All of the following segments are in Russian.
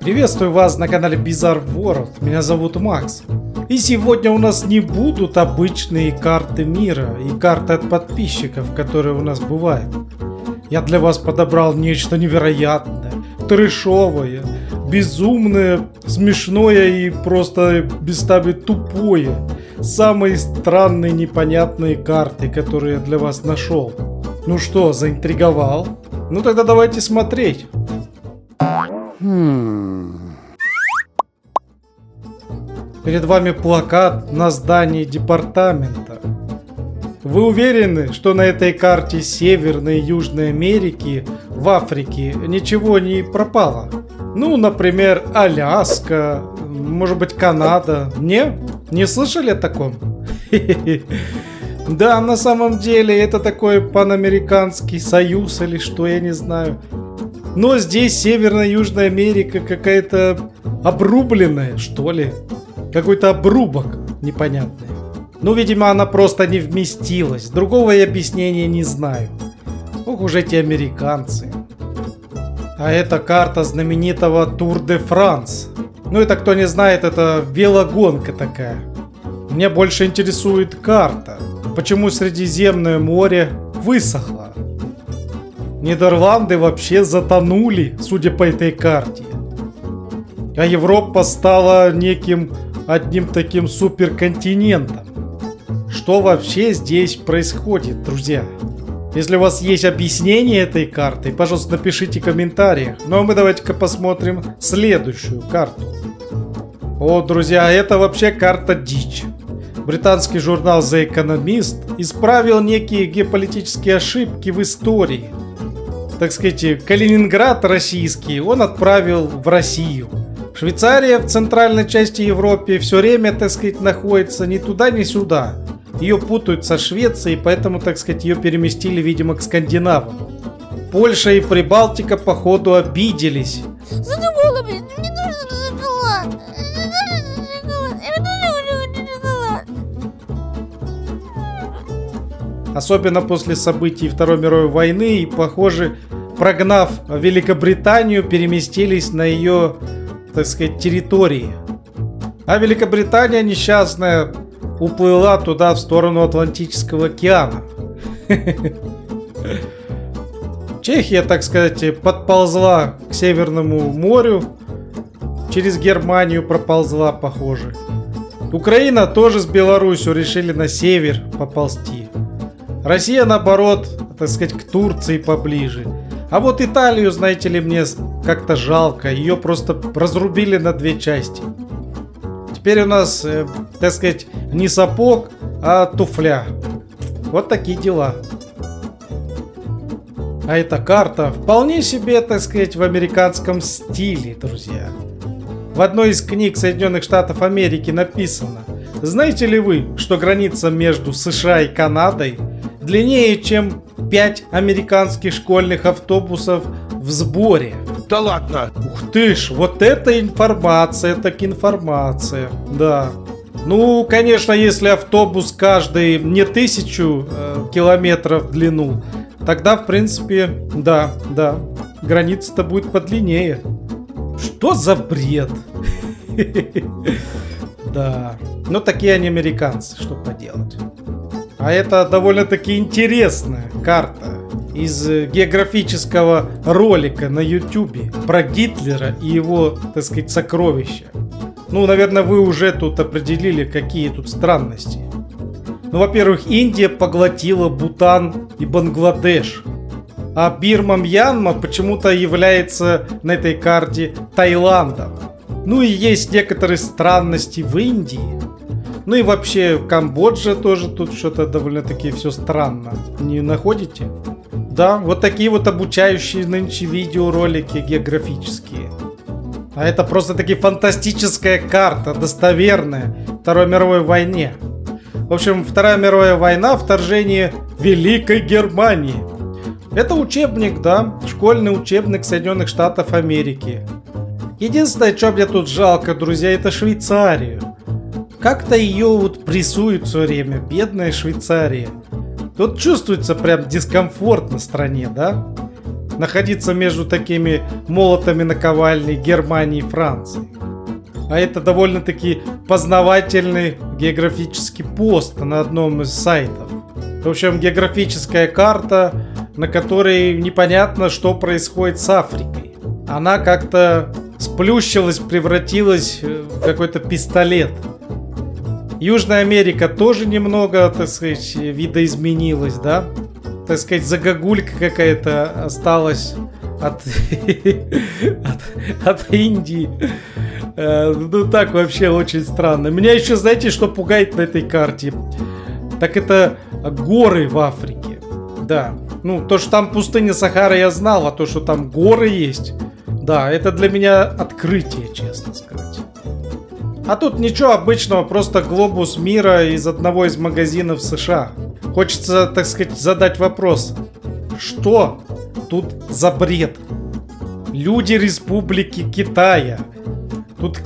Приветствую вас на канале Bizarre World, меня зовут Макс. И сегодня у нас не будут обычные карты мира и карты от подписчиков, которые у нас бывают. Я для вас подобрал нечто невероятное, трешовое, безумное, смешное и просто местами тупое. Самые странные, непонятные карты, которые я для вас нашел. Ну что, заинтриговал? Ну тогда давайте смотреть. Перед вами плакат на здании департамента. Вы уверены, что на этой карте Северной и Южной Америки, в Африке, ничего не пропало? Ну, например, Аляска, может быть, Канада. Не? Не слышали о таком? Да, на самом деле, это такой панамериканский союз или что, я не знаю. Но здесь Северная и Южная Америка какая-то обрубленная, что ли. Какой-то обрубок непонятный. Ну, видимо, она просто не вместилась. Другого я объяснения не знаю. Ох уж эти американцы. А это карта знаменитого Тур де Франс. Ну, это, кто не знает, это велогонка такая. Меня больше интересует карта. Почему Средиземное море высохло? Нидерланды вообще затонули, судя по этой карте. А Европа стала неким одним таким суперконтинентом. Что вообще здесь происходит, друзья? Если у вас есть объяснение этой карты, пожалуйста, напишите в комментариях. Ну а мы давайте-ка посмотрим следующую карту. О, друзья, это вообще карта дичь. Британский журнал The Economist исправил некие геополитические ошибки в истории. Так сказать, Калининград российский он отправил в Россию. Швейцария в центральной части Европы все время, так сказать, находится ни туда, ни сюда. Ее путают со Швецией, поэтому, так сказать, ее переместили, видимо, к скандинавам. Польша и Прибалтика, походу, обиделись. Особенно после событий Второй мировой войны и, похоже, прогнав Великобританию, переместились на ее, так сказать, территории. А Великобритания несчастная уплыла туда, в сторону Атлантического океана. Чехия, так сказать, подползла к Северному морю, через Германию проползла, похоже. Украина тоже с Беларусью решили на север поползти. Россия, наоборот, так сказать, к Турции поближе. А вот Италию, знаете ли, мне как-то жалко. Ее просто разрубили на две части. Теперь у нас, так сказать, не сапог, а туфля. Вот такие дела. А эта карта вполне себе, так сказать, в американском стиле, друзья. В одной из книг Соединенных Штатов Америки написано: знаете ли вы, что граница между США и Канадой длиннее, чем 5 американских школьных автобусов в сборе? Да ладно! Ух ты ж, вот это информация, так информация, да. Ну, конечно, если автобус каждый не 1000 километров в длину, тогда, в принципе, да, граница-то будет подлиннее. Что за бред? Да, ну такие они американцы, что поделать. А это довольно-таки интересная карта из географического ролика на YouTube про Гитлера и его, так сказать, сокровища. Ну, наверное, вы уже тут определили, какие тут странности. Ну, во-первых, Индия поглотила Бутан и Бангладеш. А Бирма-Мьянма почему-то является на этой карте Таиландом. Ну и есть некоторые странности в Индии. Ну и вообще Камбоджа тоже тут что-то довольно-таки все странно. Не находите? Да, вот такие вот обучающие нынче видеоролики географические. А это просто-таки фантастическая карта, достоверная, Второй мировой войне. В общем, Вторая мировая война, вторжение Великой Германии. Это учебник, да, школьный учебник Соединенных Штатов Америки. Единственное, что мне тут жалко, друзья, это Швейцарию. Как-то ее вот прессуют все время, бедная Швейцария. Тут чувствуется прям дискомфорт на стране, да? находиться между такими молотами наковальни Германии и Франции. А это довольно-таки познавательный географический пост на одном из сайтов. В общем, географическая карта, на которой непонятно, что происходит с Африкой. Она как-то сплющилась, превратилась в какой-то пистолет. Южная Америка тоже немного, так сказать, видоизменилась, да? Так сказать, загогулька какая-то осталась от Индии. Ну так вообще очень странно. Меня еще, знаете, что пугает на этой карте? Так это горы в Африке. Да, ну то, что там пустыня Сахара, я знал, а то, что там горы есть, да, это для меня открытие, честно сказать. А тут ничего обычного, просто глобус мира из одного из магазинов США. Хочется, так сказать, задать вопрос, что тут за бред? Люди Республики Китая. Тут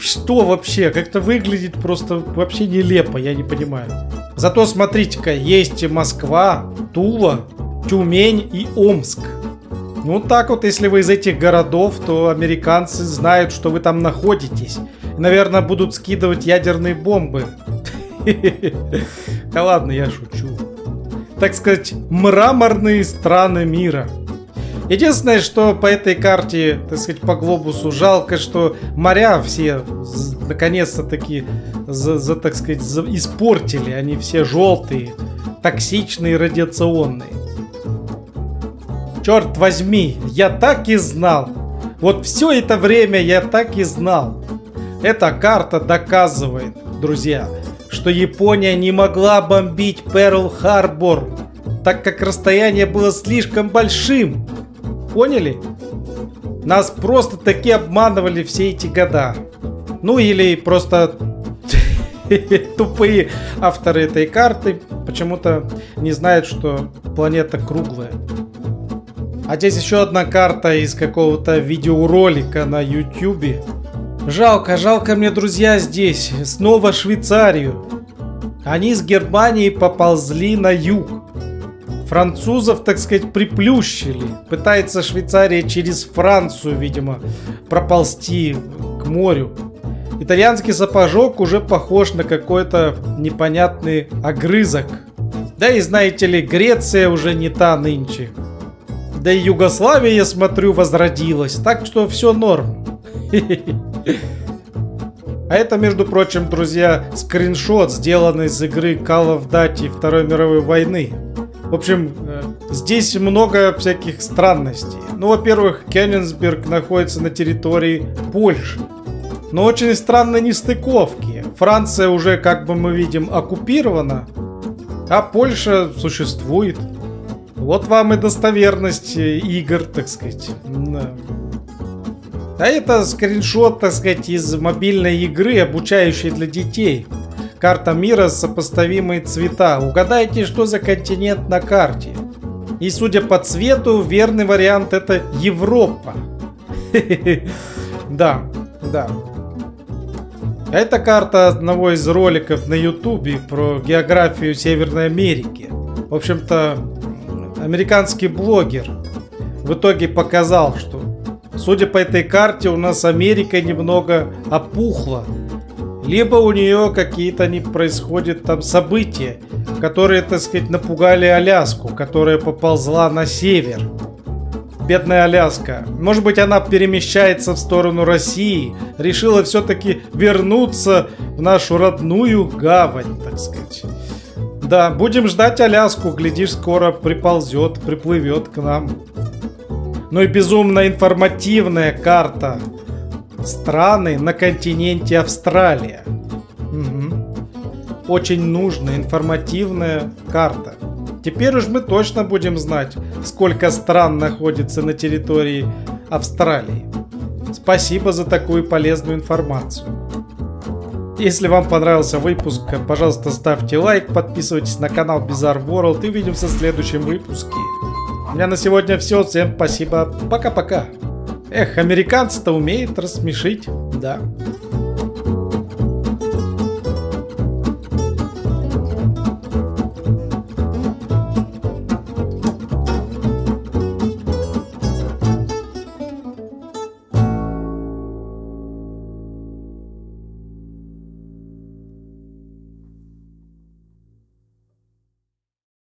что вообще? Как-то выглядит просто вообще нелепо, я не понимаю. Зато смотрите-ка, есть Москва, Тула, Тюмень и Омск. Ну так вот, если вы из этих городов, то американцы знают, что вы там находитесь. Наверное, будут скидывать ядерные бомбы. Да ладно, я шучу. Так сказать, мраморные страны мира. Единственное, что по этой карте, так сказать, по глобусу жалко, что моря все наконец-то таки, так сказать, испортили. Они все желтые, токсичные, радиационные. Черт возьми, я так и знал. Вот все это время я так и знал. Эта карта доказывает, друзья, что Япония не могла бомбить Перл-Харбор, так как расстояние было слишком большим. Поняли? Нас просто-таки обманывали все эти года. Ну или просто тупые авторы этой карты почему-то не знают, что планета круглая. А здесь еще одна карта из какого-то видеоролика на YouTube. Жалко, жалко мне, друзья, здесь снова Швейцарию. Они с Германией поползли на юг. Французов, так сказать, приплющили. Пытается Швейцария через Францию, видимо, проползти к морю. Итальянский сапожок уже похож на какой-то непонятный огрызок. Да и, знаете ли, Греция уже не та нынче. Да и Югославия, я смотрю, возродилась. Так что все норм. А это, между прочим, друзья, скриншот, сделанный из игры Call of Duty Второй мировой войны. В общем, здесь много всяких странностей. Ну, во-первых, Кёнигсберг находится на территории Польши. Но очень странные нестыковки. Франция уже, как бы мы видим, оккупирована, а Польша существует. Вот вам и достоверность игр, так сказать. А это скриншот, так сказать, из мобильной игры, обучающей для детей. Карта мира, сопоставимые цвета. Угадайте, что за континент на карте. И судя по цвету, верный вариант — это Европа. Да, да. Это карта одного из роликов на Ютубе про географию Северной Америки. В общем-то, американский блогер в итоге показал, что, судя по этой карте, у нас Америка немного опухла. Либо у нее какие-то не происходят там события, которые, так сказать, напугали Аляску, которая поползла на север. Бедная Аляска. Может быть, она перемещается в сторону России, решила все-таки вернуться в нашу родную гавань, так сказать. Да, будем ждать Аляску, глядишь, скоро приползет, приплывет к нам. Ну и безумно информативная карта. Страны на континенте Австралия. Угу. Очень нужная, информативная карта. Теперь уж мы точно будем знать, сколько стран находится на территории Австралии. Спасибо за такую полезную информацию. Если вам понравился выпуск, пожалуйста, ставьте лайк, подписывайтесь на канал Bizarre World и увидимся в следующем выпуске. У меня на сегодня все. Всем спасибо. Пока-пока. Эх, американцы-то умеют рассмешить, да.